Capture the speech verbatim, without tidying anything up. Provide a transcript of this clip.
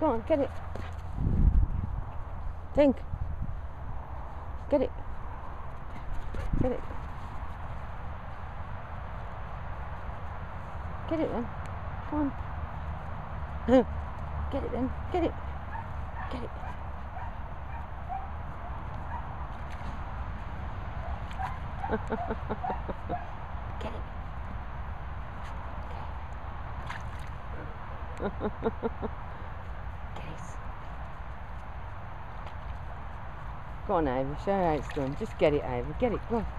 Go on, get it. Think. Get it. Get it. Get it then. Come on. Get it then. Get it. Get it. Get it. Get it. Go on, Ava. Show how it's done. Just get it, Ava. Get it. Go on.